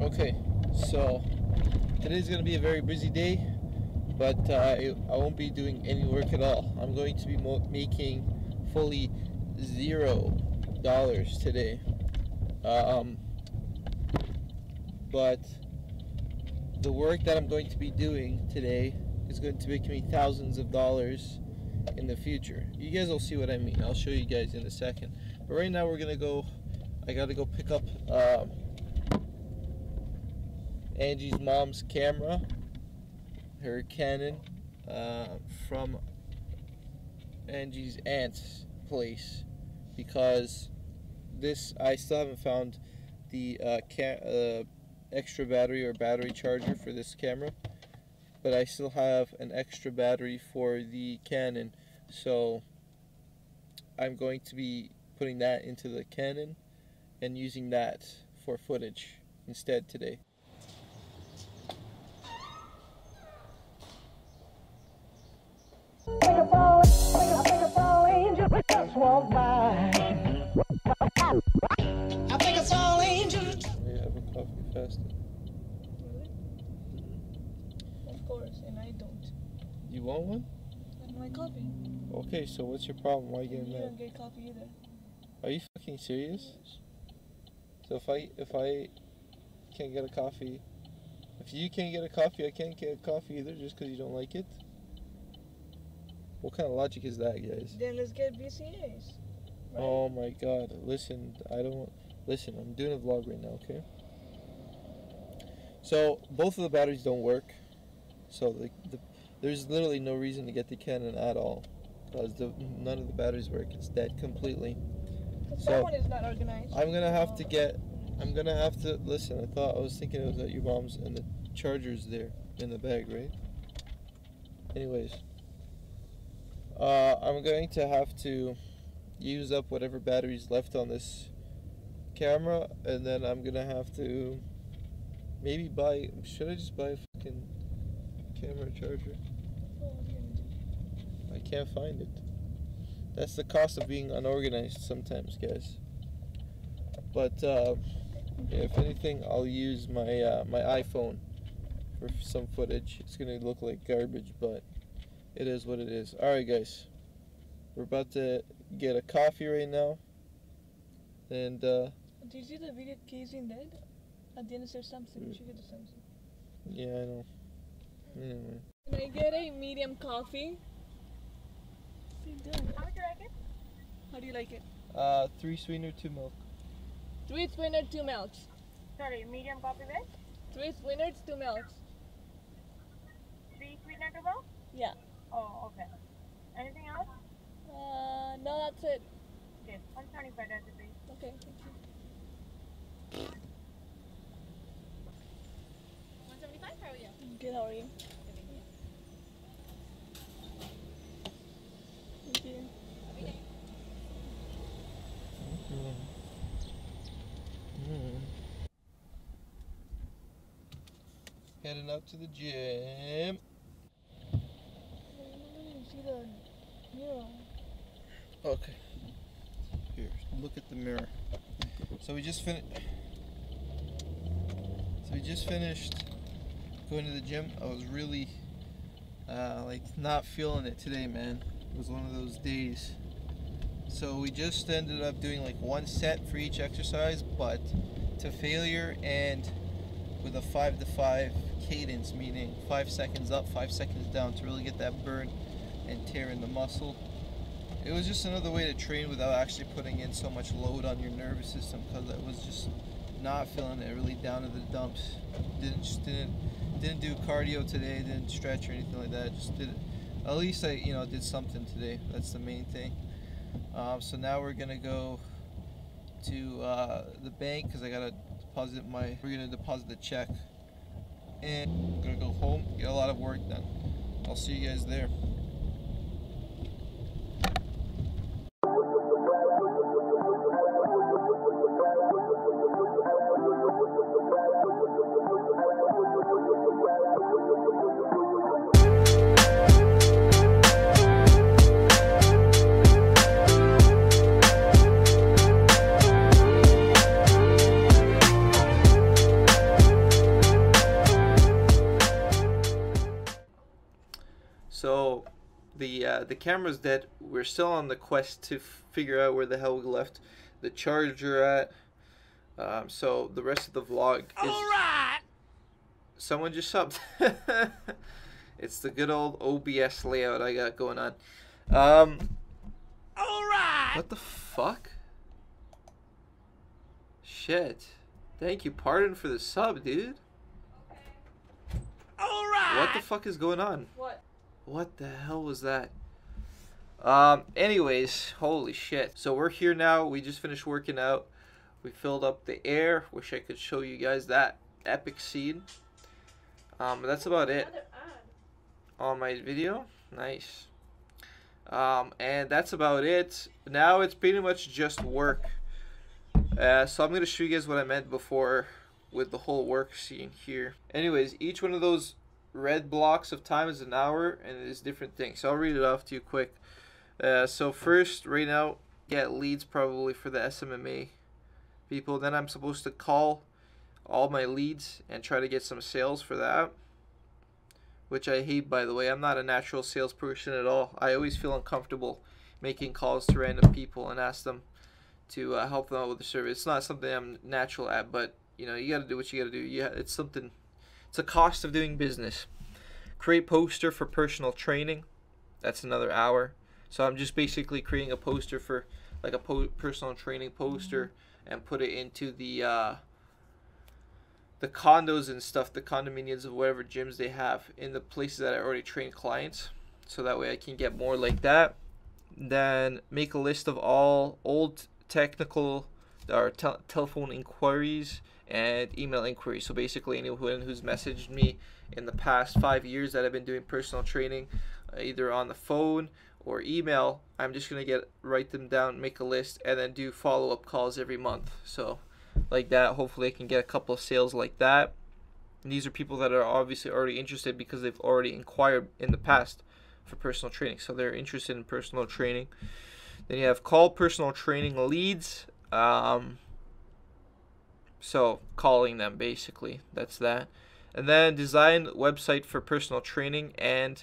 Okay, so today's gonna be a very busy day, but I won't be doing any work at all. I'm going to be making fully $0 today, but the work that I'm going to be doing today is going to make me thousands of dollars in the future. You guys will see what I mean. I'll show you guys in a second, but right now we're gonna go, I gotta go pick up Angie's mom's camera, her Canon, from Angie's aunt's place, because this, I still haven't found the extra battery or battery charger for this camera, but I still have an extra battery for the Canon, so I'm going to be putting that into the Canon and using that for footage instead today. Walk by. I think it's all angels. We have a coffee faster. Really? Of course, and I don't. You want one? I don't like coffee. Okay, so what's your problem? Why are you getting mad? I don't get coffee either. Are you fucking serious? Yes. So if I can't get a coffee, if you can't get a coffee, I can't get a coffee either, just because you don't like it? What kind of logic is that, guys? Then let's get BCAs. Right? Oh my God! Listen, listen. I'm doing a vlog right now, okay? So both of the batteries don't work. So there's literally no reason to get the Canon at all, because none of the batteries work. It's dead completely. So someone is not organized. I'm gonna have to listen. I was thinking it was at your mom's, and the charger's there in the bag, right? Anyways. I'm going to have to use up whatever batteries left on this camera, and then I'm gonna have to maybe buy. Should I just buy a fucking camera charger? I can't find it. That's the cost of being unorganized sometimes, guys. But yeah, if anything, I'll use my my iPhone for some footage. It's gonna look like garbage, but it is what it is. Alright guys, we're about to get a coffee right now, and did you see the video Casey did? At the end it said something, she did something. Yeah, I know. Anyway. Can I get a medium coffee? How would you like it? How do you like it? 3 sweetener, 2 milk. 3 sweetener, 2 milk. Sorry, medium coffee with? 3 sweeteners, 2 milks. 3 sweetener, 2 milk? Yeah. Oh, okay. Anything else? No, that's it. Okay, $1.25, that's it, please. Okay, thank you. $1.75, how are you? Good, how are you? Good, thank you. Thank you. Every day. Heading up to the gym. Mirror. Okay. Here, look at the mirror. So we just finished going to the gym. I was really like not feeling it today, man. It was one of those days. So we just ended up doing like 1 set for each exercise, but to failure and with a 5-to-5 cadence, meaning 5 seconds up, 5 seconds down, to really get that burn and tearing the muscle. It was just another way to train without actually putting in so much load on your nervous system, because I was just not feeling it, really down to the dumps. Didn't do cardio today, didn't stretch or anything like that. Just did it. At least I, you know, did something today. That's the main thing. So now we're gonna go to the bank, because I gotta deposit my. We're gonna deposit the check, and I'm gonna go home, get a lot of work done. I'll see you guys there. The camera's dead. We're still on the quest to figure out where the hell we left the charger at. So the rest of the vlog is... Alright! Someone just subbed. It's the good old OBS layout I got going on. Alright! What the fuck? Shit. Thank you, pardon for the sub, dude. Alright! What the fuck is going on? What? What the hell was that? Anyways, holy shit. So we're here now. We just finished working out. We filled up the air. Wish I could show you guys that epic scene. But that's about it on my video. Nice. And that's about it. Now it's pretty much just work. So I'm going to show you guys what I meant before with the whole work scene here. Anyways, each one of those red blocks of time is an hour and it is different things. So I'll read it off to you quick. So first, right now, get leads probably for the SMMA people. Then I'm supposed to call all my leads and try to get some sales for that, which I hate, by the way. I'm not a natural salesperson at all. I always feel uncomfortable making calls to random people and ask them to help them out with the service. It's not something I'm natural at, but you know, you got to do what you got to do. Yeah, it's something. It's a cost of doing business. Create poster for personal training. That's another hour. So I'm just basically creating a poster for like a personal training poster and put it into the condos and stuff, the condominiums of whatever gyms they have in the places that I already train clients. So that way I can get more like that. Then make a list of all old technical or telephone inquiries and email inquiries. So basically anyone who's messaged me in the past 5 years that I've been doing personal training, either on the phone or email, I'm just gonna write them down, make a list, and then do follow-up calls every month. So like that, hopefully I can get a couple of sales like that. And these are people that are obviously already interested because they've already inquired in the past for personal training, so they're interested in personal training. Then you have call personal training leads. So calling them, basically, that's that. And then design website for personal training and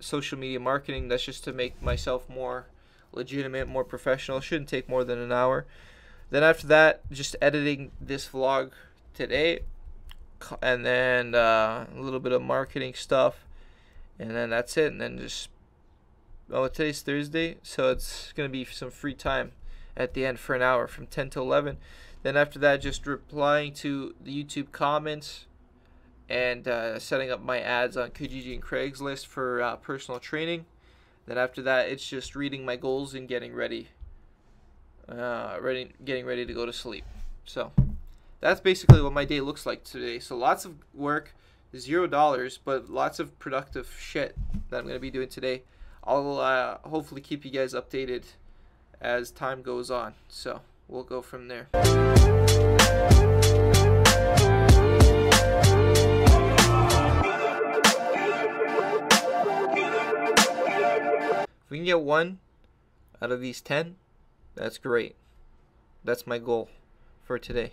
social media marketing. That's just to make myself more legitimate, more professional. It shouldn't take more than an hour. Then after that, just editing this vlog today, and then a little bit of marketing stuff, and then that's it. And then just, oh, today's Thursday, so it's gonna be some free time at the end for an hour from 10 to 11. Then after that, just replying to the YouTube comments and setting up my ads on Kijiji and Craigslist for personal training. Then after that, it's just reading my goals and getting ready, getting ready to go to sleep. So that's basically what my day looks like today. So lots of work, $0, but lots of productive shit that I'm gonna be doing today. I'll hopefully keep you guys updated as time goes on. So we'll go from there. If we can get 1 out of these 10, that's great. That's my goal for today.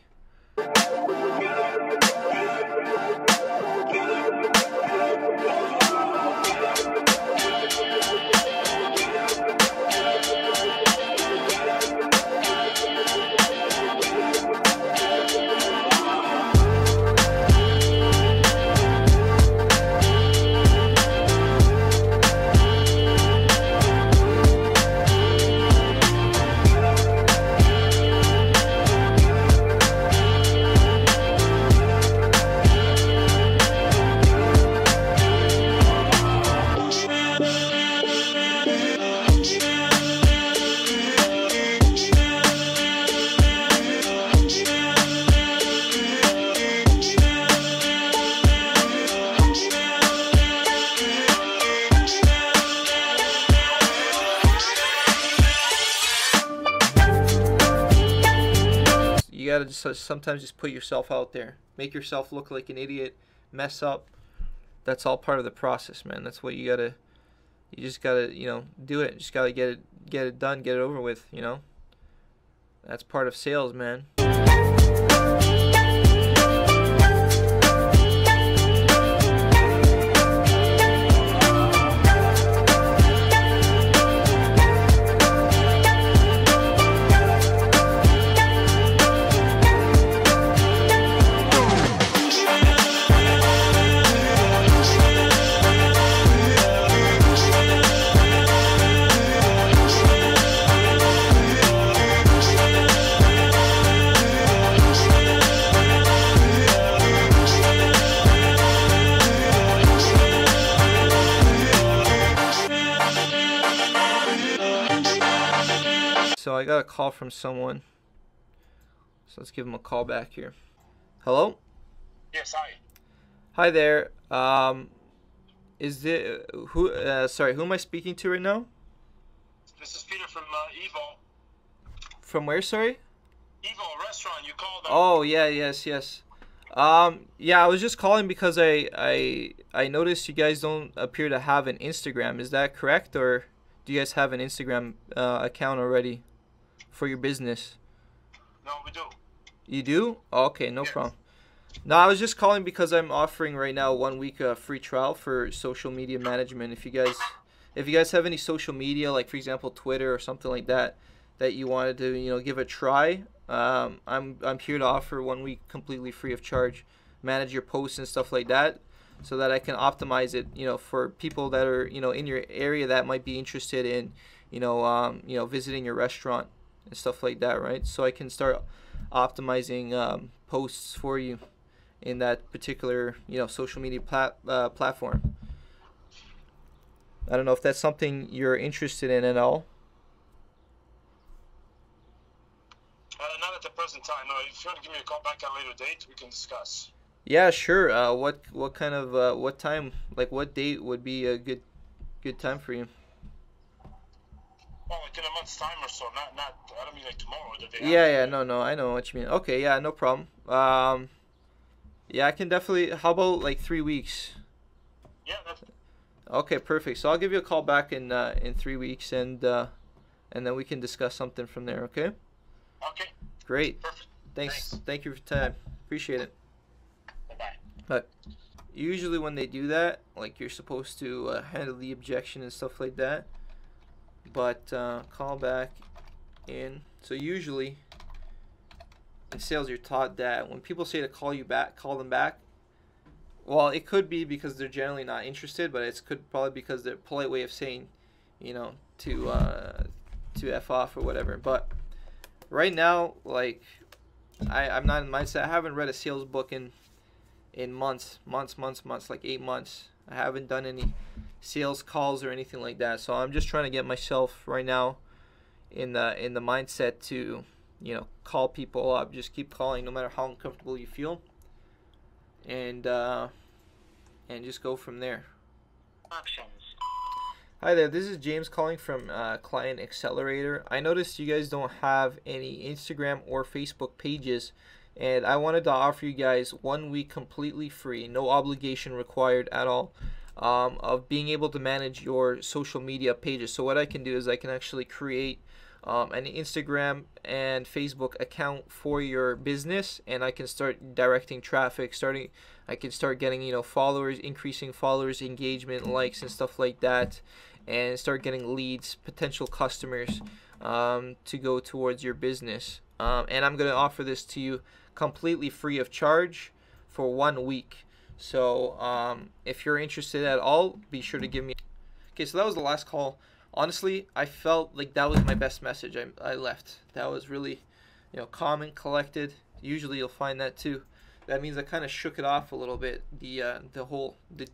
So sometimes just put yourself out there, make yourself look like an idiot, mess up. That's all part of the process, man. That's what you gotta, you just gotta, you know, do it. You just gotta get it done, get it over with, you know. That's part of sales, man. I got a call from someone. So let's give him a call back here. Hello? Yes, hi. Hi there. Who am I speaking to right now? This is Peter from Evo. From where, sorry? Evo restaurant, you called them. Oh, yeah, yes. Yeah, I was just calling because I noticed you guys don't appear to have an Instagram. Is that correct, or do you guys have an Instagram account already for your business? No, we do. You do? Oh, okay, no problem. No, I was just calling because I'm offering right now 1 week free trial for social media management. If you guys have any social media, like for example Twitter or something like that, that you wanted to give a try, I'm here to offer 1 week completely free of charge. Manage your posts and stuff like that, so that I can optimize it. For people that are in your area that might be interested in visiting your restaurant and stuff like that, right? So I can start optimizing posts for you in that particular social media platform. I don't know if that's something you're interested in at all. Not at the present time. No, if you want to give me a call back at a later date, we can discuss. Yeah, sure. What kind of what time? Like what date would be a good time for you? Well, like in a month's time or so. Not. I don't mean like tomorrow or the day after. Yeah. No. I know what you mean. Okay. Yeah. No problem. Yeah, I can definitely. How about like 3 weeks? Yeah. That's it. Okay, perfect. So I'll give you a call back in 3 weeks, and then we can discuss something from there. Okay. Okay. Great. Perfect. Thanks. Thank you for your time. Appreciate it. Bye. But usually when they do that, like you're supposed to handle the objection and stuff like that. But call back in. So usually in sales, you're taught that when people say to call you back, call them back. Well, it could be because they're generally not interested, but it could probably because they're a polite way of saying, to F off or whatever. But right now, like I'm not in the mindset. I haven't read a sales book in months, like 8 months. I haven't done any sales calls or anything like that. So I'm just trying to get myself right now in the mindset to, call people up. Just keep calling no matter how uncomfortable you feel. And just go from there. Options. Hi there, this is James calling from Client Accelerator. I noticed you guys don't have any Instagram or Facebook pages, and I wanted to offer you guys 1 week completely free, no obligation required at all, of being able to manage your social media pages. So what I can do is I can actually create an Instagram and Facebook account for your business, and I can start directing traffic. I can start getting followers, increasing followers, engagement, likes, and stuff like that, and start getting leads, potential customers to go towards your business. And I'm going to offer this to you completely free of charge for 1 week. So if you're interested at all, be sure to give me. Okay, so that was the last call. Honestly, I felt like that was my best message I left. That was really, calm and collected. Usually you'll find that too. That means I kind of shook it off a little bit, the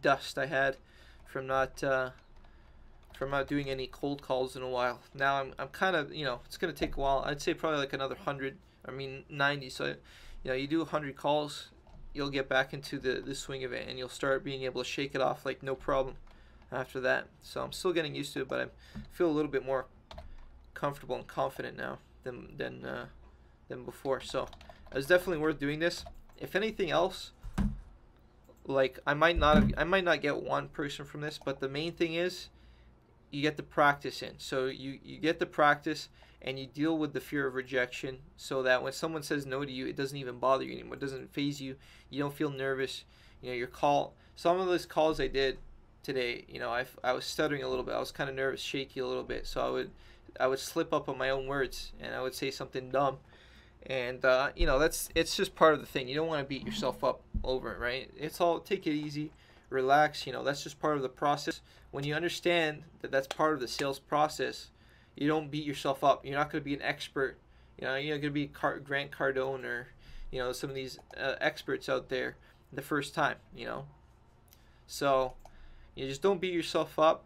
dust I had from not doing any cold calls in a while. Now I'm kind of, it's going to take a while. I'd say probably like another 90. So, you do 100 calls, you'll get back into the swing of it, and you'll start being able to shake it off like no problem after that. So I'm still getting used to it, but I feel a little bit more comfortable and confident now than before. So it's definitely worth doing this. If anything else, like I might not get one person from this, but the main thing is you get the practice in. So you get the practice and you deal with the fear of rejection, so that when someone says no to you, it doesn't even bother you anymore. It doesn't faze you. You don't feel nervous. Your call, some of those calls I did today, I was stuttering a little bit. I was kind of nervous, shaky a little bit. So I would slip up on my own words, and I would say something dumb. And it's just part of the thing. You don't want to beat yourself up over it, right? Take it easy, relax. That's just part of the process. When you understand that that's part of the sales process, you don't beat yourself up. You're not going to be an expert. You're not going to be Grant Cardone or some of these experts out there the first time. So. You just don't beat yourself up,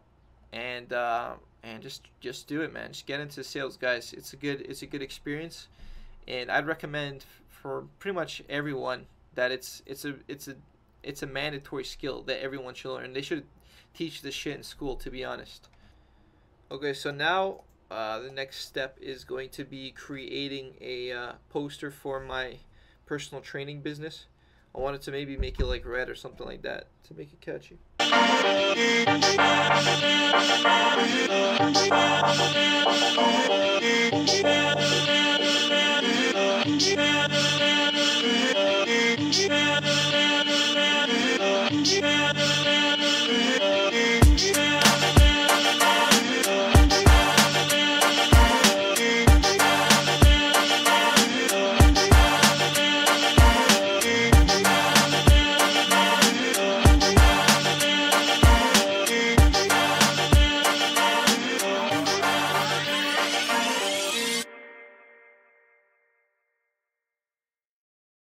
and just do it, man. Just get into sales, guys. It's a good experience, and I'd recommend for pretty much everyone that it's a mandatory skill that everyone should learn. They should teach this shit in school, to be honest. Okay, so now the next step is going to be creating a poster for my personal training business. I wanted to maybe make it like red or something like that to make it catchy.